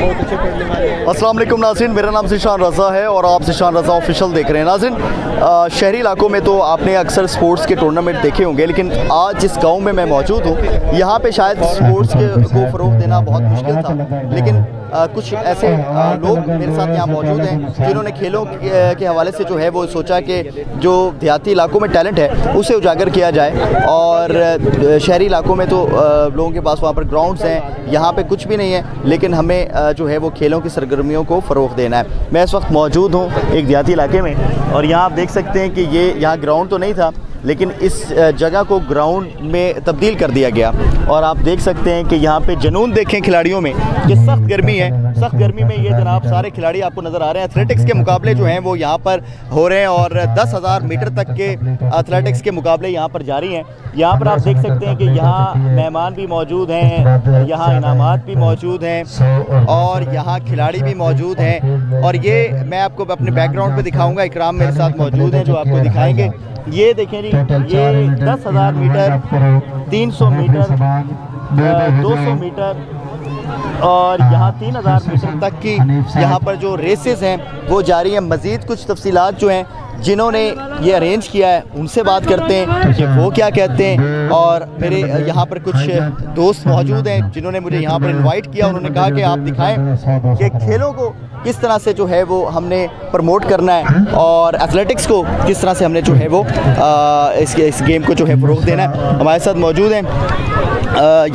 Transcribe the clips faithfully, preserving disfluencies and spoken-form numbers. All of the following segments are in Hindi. बहुत अच्छे पढ़ने वाले हैं। अस्सलाम वालेकुम नाज़रीन, मेरा नाम ज़ीशान रज़ा है और आप ज़ीशान रज़ा ऑफिशियल देख रहे हैं। नाज़रीन, शहरी इलाकों में तो आपने अक्सर स्पोर्ट्स के टूर्नामेंट देखे होंगे, लेकिन आज जिस गाँव में मैं मौजूद हूँ यहाँ पर शायद स्पोर्ट्स को फ़रोग देना बहुत मुश्किल था, लेकिन आ, कुछ ऐसे आ, लोग मेरे साथ यहाँ मौजूद हैं जिन्होंने खेलों के, के हवाले से जो है वो सोचा कि जो देहाती इलाकों में टैलेंट है उसे उजागर किया जाए। और शहरी इलाकों में तो आ, लोगों के पास वहाँ पर ग्राउंड्स हैं, यहाँ पे कुछ भी नहीं है, लेकिन हमें आ, जो है वो खेलों की सरगर्मियों को फ़रोग देना है। मैं इस वक्त मौजूद हूँ एक देहाती इलाके में और यहाँ आप देख सकते हैं कि ये यहाँ ग्राउंड तो नहीं था, लेकिन इस जगह को ग्राउंड में तब्दील कर दिया गया और आप देख सकते हैं कि यहाँ पे जुनून देखें खिलाड़ियों में कि सख्त गर्मी है। सख्त गर्मी में ये जनाब सारे खिलाड़ी आपको नज़र आ रहे हैं। एथलेटिक्स के मुकाबले जो हैं वो यहाँ पर हो रहे हैं और दस हज़ार मीटर तक के एथलेटिक्स के मुकाबले यहाँ पर जारी हैं। यहाँ पर आप देख सकते हैं कि यहाँ मेहमान भी मौजूद हैं, यहाँ इनामात भी मौजूद हैं और यहाँ खिलाड़ी भी मौजूद हैं। और ये मैं आपको अपने बैकग्राउंड पर दिखाऊँगा, इकराम मेरे साथ मौजूद हैं जो आपको दिखाएँगे। ये देखें जी, ये दस हज़ार मीटर, तीन सौ मीटर, दो सौ मीटर और यहाँ तीन हज़ार मीटर तक की यहाँ पर जो रेसेस हैं वो जारी हैं। मज़ीद कुछ तफसीलात जो हैं जिन्होंने ये अरेंज किया है उनसे बात करते हैं कि वो क्या कहते हैं। और मेरे यहाँ पर कुछ दोस्त मौजूद हैं जिन्होंने मुझे यहाँ पर इनवाइट किया, उन्होंने कहा कि आप दिखाएं कि खेलों को किस तरह से जो है वो हमने प्रमोट करना है और एथलेटिक्स को किस तरह से हमने जो है वो आ, इस, इस गेम को जो है फ़रोग देना है। हमारे साथ मौजूद हैं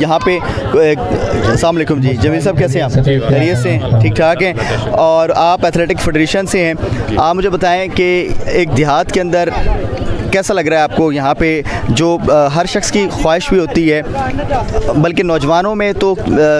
यहाँ पे। अस्सलाम वालेकुम जी, जमील साहब कैसे हैं आप? खैरियत से हैं? ठीक ठाक हैं। और आप एथलेटिक्स फेडरेशन से हैं, आप मुझे बताएं कि एक देहात के अंदर कैसा लग रहा है आपको? यहाँ पे जो आ, हर शख्स की ख्वाहिश भी होती है, बल्कि नौजवानों में तो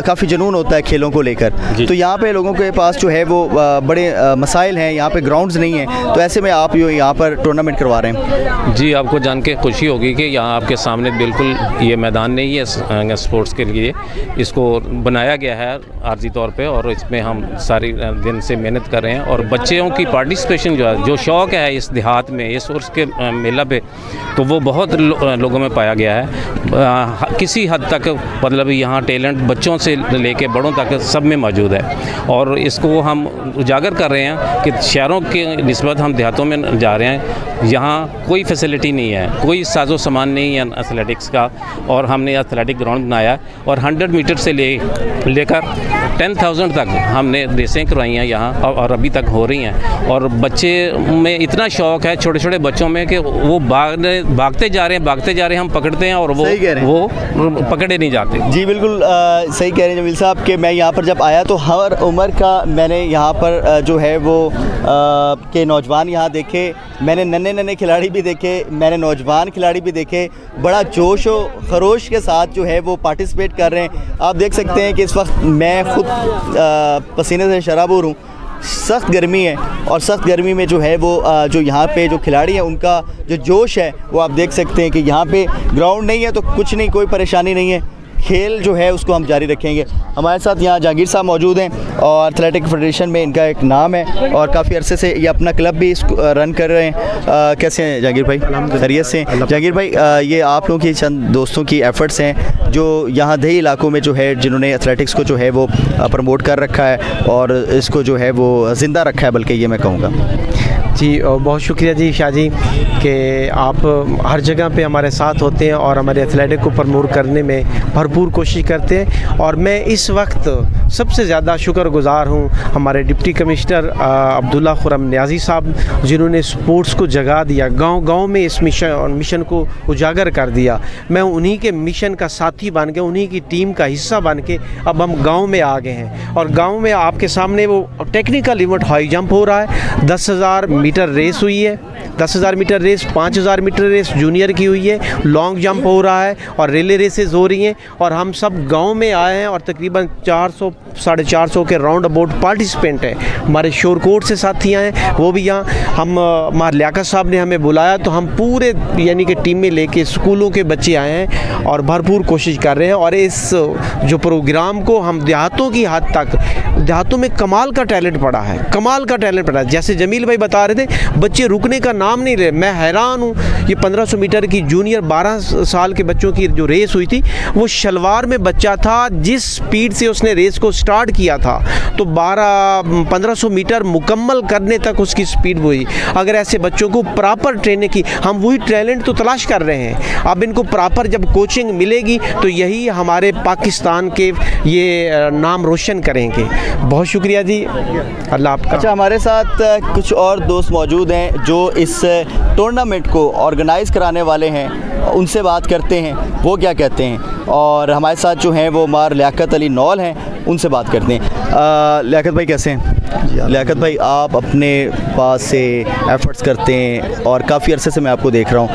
काफ़ी जुनून होता है खेलों को लेकर, तो यहाँ पे लोगों के पास जो है वो आ, बड़े आ, मसाइल हैं, यहाँ पे ग्राउंड्स नहीं हैं, तो ऐसे में आप यो यहाँ पर टूर्नामेंट करवा रहे हैं। जी, आपको जान के खुशी होगी कि यहाँ आपके सामने बिल्कुल ये मैदान नहीं है स्पोर्ट्स के लिए, इसको बनाया गया है आर्जी तौर पर और इसमें हम सारी दिन से मेहनत कर रहे हैं। और बच्चों की पार्टिसिपेशन जो है, जो शौक़ है इस देहात में, इस उर्स के मेला पे, तो वो बहुत लो, लोगों में पाया गया है। आ, किसी हद तक मतलब यहाँ टैलेंट बच्चों से लेके बड़ों तक सब में मौजूद है और इसको हम उजागर कर रहे हैं कि शहरों के निस्बत हम देहातों में जा रहे हैं। यहाँ कोई फैसिलिटी नहीं है, कोई साजो सामान नहीं है एथलेटिक्स का, और हमने एथलेटिक ग्राउंड बनाया और हंड्रेड मीटर से ले लेकर टेन थाउजेंड तक हमने रेसें करवाई हैं यहाँ और अभी तक हो रही हैं। और बच्चे में इतना शौक़ है छोटे छोटे बच्चों में कि वो भागने भागते जा रहे हैं, भागते जा रहे हैं, हम पकड़ते हैं और वो वो पकड़े नहीं जाते। जी बिल्कुल आ, सही कह रहे हैं जमील साहब कि मैं यहाँ पर जब आया तो हर उम्र का मैंने यहाँ पर जो है वो आ, के नौजवान यहाँ देखे, मैंने नन्हे नन्हे खिलाड़ी भी देखे, मैंने नौजवान खिलाड़ी भी देखे, बड़ा जोश व खरोश के साथ जो है वो पार्टिसिपेट कर रहे हैं। आप देख सकते हैं कि इस वक्त मैं खुद आ, पसीने से शराबूर हूँ, सख्त गर्मी है और सख्त गर्मी में जो है वो आ, जो यहाँ पे जो खिलाड़ी हैं उनका जो जोश है वो आप देख सकते हैं कि यहाँ पे ग्राउंड नहीं है तो कुछ नहीं, कोई परेशानी नहीं है, खेल जो है उसको हम जारी रखेंगे। हमारे साथ यहाँ जंगीर साहब मौजूद हैं और एथलेटिक फेडरेशन में इनका एक नाम है और काफ़ी अरसे से ये अपना क्लब भी रन कर रहे हैं। आ, कैसे हैं जंगीर भाई? खैरियत से हैं जंगीर भाई? आ, ये आप लोगों की चंद दोस्तों की एफ़र्ट्स हैं जो यहाँ देही इलाकों में जो है, जिन्होंने एथलेटिक्स को जो है वो प्रमोट कर रखा है और इसको जो है वो ज़िंदा रखा है, बल्कि ये मैं कहूँगा। जी, और बहुत शुक्रिया जी शाह जी कि आप हर जगह पे हमारे साथ होते हैं और हमारे एथलेटिक को प्रमोट करने में भरपूर कोशिश करते हैं। और मैं इस वक्त सबसे ज़्यादा शुक्रगुज़ार हूँ हमारे डिप्टी कमिश्नर अब्दुल्ला खुरम नियाज़ी साहब, जिन्होंने स्पोर्ट्स को जगा दिया, गांव गांव में इस मिशन और मिशन को उजागर कर दिया। मैं उन्हीं के मिशन का साथी बन के, उन्हीं की टीम का हिस्सा बन के अब हम गाँव में आ गए हैं। और गाँव में आपके सामने वो टेक्निकल इवेंट हाई जंप हो रहा है, दस हज़ार मीटर रेस हुई है, दस हज़ार मीटर रेस, पाँच हज़ार मीटर रेस जूनियर की हुई है, लॉन्ग जंप हो रहा है और रिले रेसेस हो रही हैं। और हम सब गांव में आए हैं और तकरीबन चार सौ साढ़े चार सौ के राउंड अबाउट पार्टिसिपेंट हैं। हमारे शोरकोट से साथी आए हैं, वो भी यहाँ हम हमारे लियाकत साहब ने हमें बुलाया तो हम पूरे यानी कि टीम में लेके स्कूलों के बच्चे आए हैं और भरपूर कोशिश कर रहे हैं। और इस जो प्रोग्राम को हम देहातों की हद तक, देहातों में कमाल का टैलेंट पड़ा है, कमाल का टैलेंट पड़ा है। जैसे जमील भाई बता रहे थे, बच्चे रुकने का नाम नहीं ले। मैं हैरान हूँ, ये पंद्रह सौ मीटर की जूनियर बारह साल के बच्चों की जो रेस हुई थी वो शलवार में बच्चा था, जिस स्पीड से उसने रेस को स्टार्ट किया था तो बारह पंद्रह सौ मीटर मुकम्मल करने तक उसकी स्पीड हुई। अगर ऐसे बच्चों को प्रॉपर ट्रेनिंग की, हम वही टैलेंट तो तलाश कर रहे हैं, अब इनको प्रॉपर जब कोचिंग मिलेगी तो यही हमारे पाकिस्तान के ये नाम रोशन करेंगे। बहुत शुक्रिया जी, अल्लाह आपका। अच्छा, हमारे साथ कुछ और दोस्त मौजूद हैं जो इस टूर्नामेंट को ऑर्गेनाइज़ कराने वाले हैं, उनसे बात करते हैं वो क्या कहते हैं। और हमारे साथ जो हैं वो मार लियाकत अली नॉल हैं, उनसे बात करते हैं। लियाकत भाई कैसे हैं? लियाकत भाई, आप अपने पास से एफ़र्ट्स करते हैं और काफ़ी अरसे से मैं आपको देख रहा हूँ,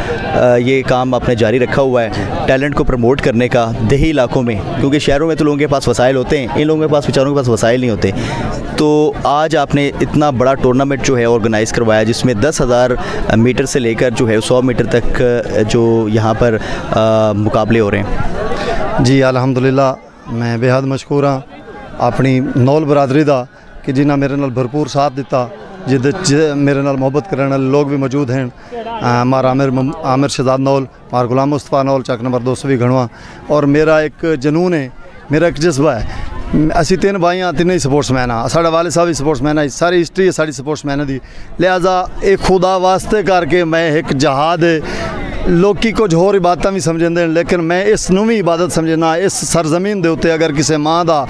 ये काम आपने जारी रखा हुआ है टैलेंट को प्रमोट करने का देही इलाकों में, क्योंकि शहरों में तो लोगों के पास वसाइल होते हैं, इन लोगों के पास, बेचारों के पास वसाइल नहीं होते। तो आज आपने इतना बड़ा टूर्नामेंट जो है ऑर्गेनाइज़ करवाया, जिसमें दस हज़ार मीटर से लेकर जो है सौ मीटर तक जो यहाँ पर आ, मुकाबले हो रहे हैं। जी अल्हम्दुलिल्लाह, मैं बेहद मशहूर हाँ अपनी नौल बरादरी का कि जिन्हें मेरे नाल भरपूर साथ दिता, जिद मेरे नाल मोहब्बत करने वाले लोग भी मौजूद हैं। मार आमिर आमिर शजाद नौल, मार गुलाम मुस्तफ़ा नौल, चक नंबर दो सौ भी घणवा। और मेरा एक जुनून है, मेरा एक जज्बा है। असी तीन भाई हाँ, तीन ही स्पोर्ट्समैन हाँ, साढ़े वाले साहब ही स्पोर्ट्समैन है, सारी हिस्ट्री है सारी स्पोर्ट्समैन की। लिहाजा एक खुदा वास्ते करके मैं एक जहाद लोग कुछ होर इबादत भी समझते हैं, लेकिन मैं इसनू भी इबादत समझना। इस सरजमीन के उत्ते अगर किसी माँ का,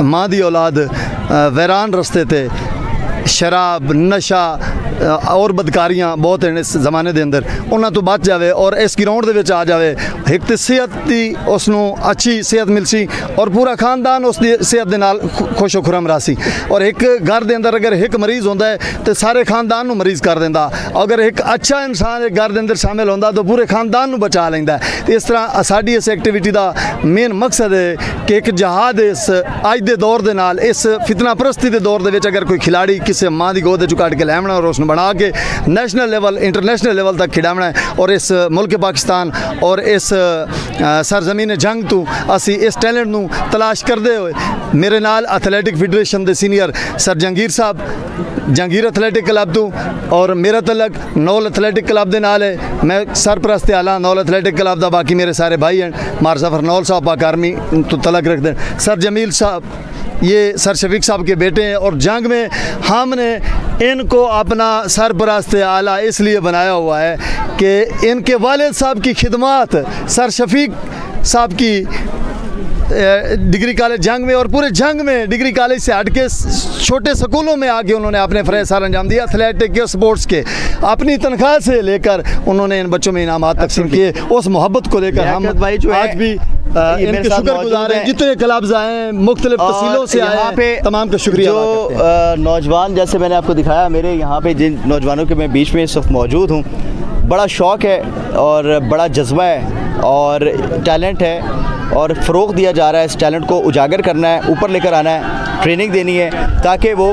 माँ की औलाद वैरान रस्ते ते शराब, नशा और बदकारियाँ बहुत हैं इस जमाने के अंदर, उन्होंने तो बच जाए और इस ग्राउंड के आ जाए। एक तो सेहत की उसनू अच्छी सेहत मिल सी और पूरा खानदान उसकी सेहत के नाल खुशो खुरम रह सी। और एक घर के अंदर अगर एक मरीज़ होता है तो सारे खानदान को मरीज़ कर देता, अगर एक अच्छा इंसान एक घर के अंदर शामिल होता तो पूरे खानदान को बचा लेंदा। इस तरह साड़ी इस एक्टिविटी का मेन मकसद है कि एक जहाद इस अज के दौर के नाल, इस फितना परस्ती के दौर के अगर कोई खिलाड़ी किसी माँ की गोद चु काट के लैमना और उसने बना के नेशनल लेवल, इंटरनेशनल लेवल तक खिडावना है। और इस मुल्क पाकिस्तान और इस सरजमीन जंग तो असी इस टैलेंट नू तलाश करते हुए, मेरे नाल एथलैटिक फेडरेशन के सीनियर सर जंगीर साहब, जंगीर एथलैटिक क्लब तो, और मेरा तलक नौल एथलैटिक क्लब के नाल है, मैं सरप्रस्त आला नौल एथलैटिक क्लब का। बाकी मेरे सारे भाई हैं, मारजाफर नौल साहब पाक आर्मी तो तलक रखते हैं, सर जमील साहब ये सर शफीक साहब के बेटे हैं। और जंग में हमने इनको अपना सरपरस्त आला इसलिए बनाया हुआ है कि इनके वालिद साहब की खिदमत सर शफीक साहब की डिग्री कॉलेज जंग में और पूरे जंग में डिग्री कॉलेज से हट के छोटे स्कूलों में आके उन्होंने अपने फरज सर अंजाम दिया, एथलेटिक के, स्पोर्ट्स के। अपनी तनख्वाह से लेकर उन्होंने इन बच्चों में इनाम तकसीम किए। उस मोहब्बत को लेकर हम भाई जो आज भी इनके शुक्रगुजार हैं, जितने क्लब्स आए हैं मुख्तलिफ तहसीलों से आए हैं, तमाम का शुक्रिया। जो नौजवान जैसे मैंने आपको दिखाया, मेरे यहाँ पे जिन नौजवानों के मैं बीच में इस वक्त मौजूद हूँ, बड़ा शौक़ है और बड़ा जज्बा है और टैलेंट है और फ़रोग दिया जा रहा है। इस टैलेंट को उजागर करना है, ऊपर लेकर आना है, ट्रेनिंग देनी है ताकि वो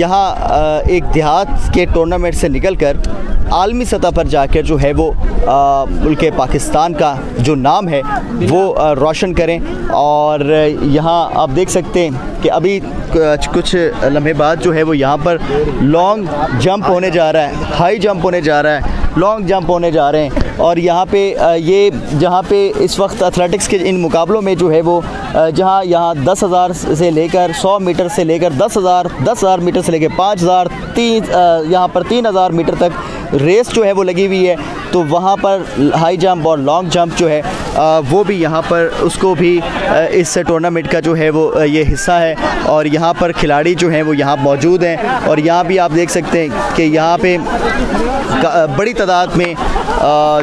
यहाँ एक देहात के टूर्नामेंट से निकल कर आलमी सतह पर जाकर जो है वो मुल्क पाकिस्तान का जो नाम है वो रोशन करें। और यहाँ आप देख सकते हैं कि अभी कुछ लम्हे बाद जो है वो यहाँ पर लॉन्ग जंप होने जा रहा है, हाई जंप होने जा रहा है, लॉन्ग जंप होने जा रहे हैं। और यहाँ पे ये जहाँ पे इस वक्त एथलेटिक्स के इन मुकाबलों में जो है वो जहाँ यहाँ दस हज़ार से लेकर सौ मीटर से लेकर दस हज़ार दस हज़ार मीटर से लेकर पाँच हज़ार तीन यहाँ पर तीन हज़ार मीटर तक रेस जो है वो लगी हुई है। तो वहाँ पर हाई जंप और लॉन्ग जंप जो है वो भी यहाँ पर, उसको भी इस टूर्नामेंट का जो है वो ये हिस्सा है। और यहाँ पर खिलाड़ी जो हैं वो यहाँ मौजूद हैं और यहाँ भी आप देख सकते हैं कि यहाँ पे बड़ी तादाद में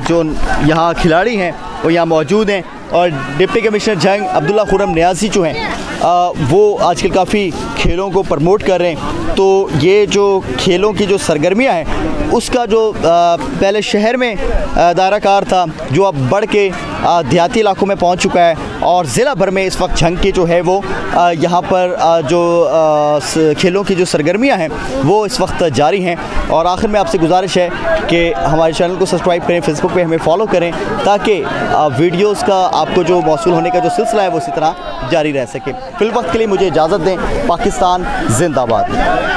जो यहाँ खिलाड़ी हैं वो यहाँ मौजूद हैं। और डिप्टी कमिश्नर जंग अब्दुल्ला खुरम नियाज़ी जो हैं वो आजकल काफ़ी खेलों को प्रमोट कर रहे हैं। तो ये जो खेलों की जो सरगर्मियां हैं उसका जो पहले शहर में दायराकार था, जो अब बढ़ के देहाती इलाकों में पहुंच चुका है। और ज़िला भर में इस वक्त जंग की जो है वो यहाँ पर जो खेलों की जो सरगर्मियां हैं वो इस वक्त जारी हैं। और आखिर में आपसे गुजारिश है कि हमारे चैनल को सब्सक्राइब करें, फेसबुक पर हमें फॉलो करें ताकि वीडियोज़ का आपको जो मौसूल होने का जो सिलसिला है वो इसी तरह जारी रह सके। फिलहाल के लिए मुझे इजाज़त दें। पाकिस्तान जिंदाबाद।